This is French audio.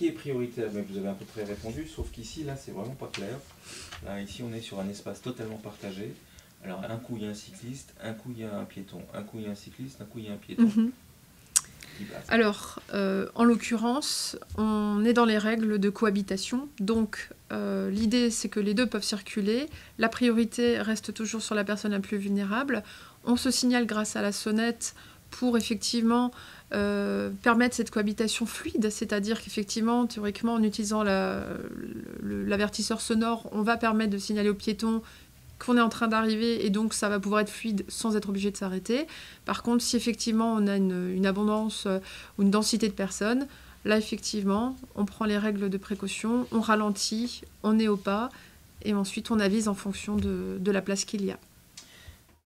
qui est prioritaire, mais vous avez à peu près répondu, sauf qu'ici, là, c'est vraiment pas clair. Là, ici, on est sur un espace totalement partagé. Alors, un coup, il y a un cycliste, un coup, il y a un piéton, un coup, il y a un cycliste, un coup, il y a un piéton. Mm-hmm. Alors, en l'occurrence, on est dans les règles de cohabitation. Donc, l'idée, c'est que les deux peuvent circuler. La priorité reste toujours sur la personne la plus vulnérable. On se signale grâce à la sonnette pour effectivement permettre cette cohabitation fluide. C'est-à-dire qu'effectivement, théoriquement, en utilisant l'avertisseur sonore, on va permettre de signaler aux piétons qu'on est en train d'arriver, et donc ça va pouvoir être fluide sans être obligé de s'arrêter. Par contre, si effectivement on a une abondance ou une densité de personnes, là effectivement, on prend les règles de précaution, on ralentit, on est au pas, et ensuite on avise en fonction de la place qu'il y a.